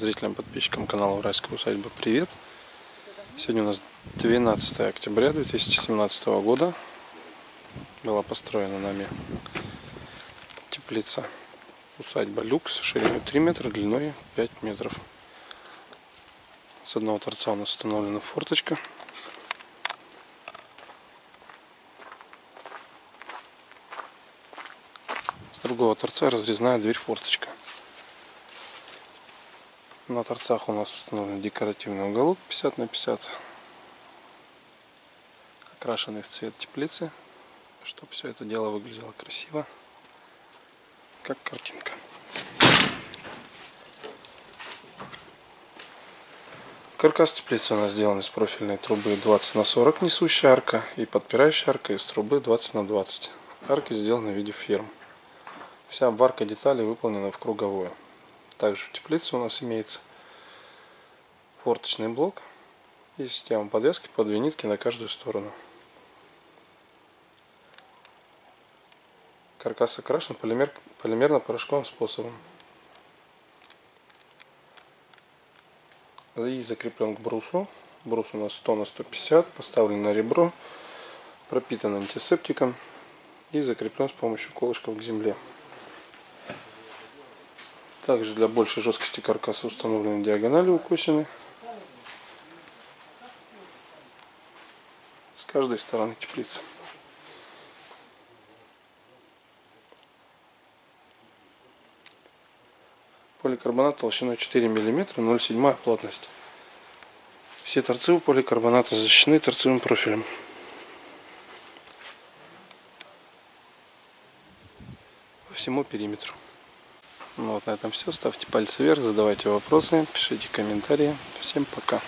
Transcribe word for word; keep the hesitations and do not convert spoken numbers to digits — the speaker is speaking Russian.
зрителям, подписчикам канала Уральская усадьба, привет! Сегодня у нас двенадцатое октября две тысячи семнадцатого года. Была построена нами теплица усадьба Люкс шириной три метра, длиной пять метров. С одного торца у нас установлена форточка. С другого торца разрезная дверь-форточка. На торцах у нас установлен декоративный уголок пятьдесят на пятьдесят, окрашенный в цвет теплицы, чтобы все это дело выглядело красиво, как картинка. Каркас теплицы у нас сделан из профильной трубы двадцать на сорок, несущая арка, и подпирающая арка из трубы двадцать на двадцать. Арки сделаны в виде ферм. Вся обварка деталей выполнена в круговую. Также в теплице у нас имеется форточный блок и система подвески по две нитки на каждую сторону. Каркас окрашен полимер, полимерно-порошковым способом и закреплен к брусу. Брус у нас сто на сто пятьдесят, поставлен на ребро, пропитан антисептиком и закреплен с помощью колышков к земле. Также для большей жесткости каркаса установлены диагонали укосины с каждой стороны теплицы. Поликарбонат толщиной четыре миллиметра, ноль целых семь десятых плотность. Все торцы у поликарбоната защищены торцевым профилем. По всему периметру. Ну вот на этом все. Ставьте пальцы вверх, задавайте вопросы, пишите комментарии. Всем пока!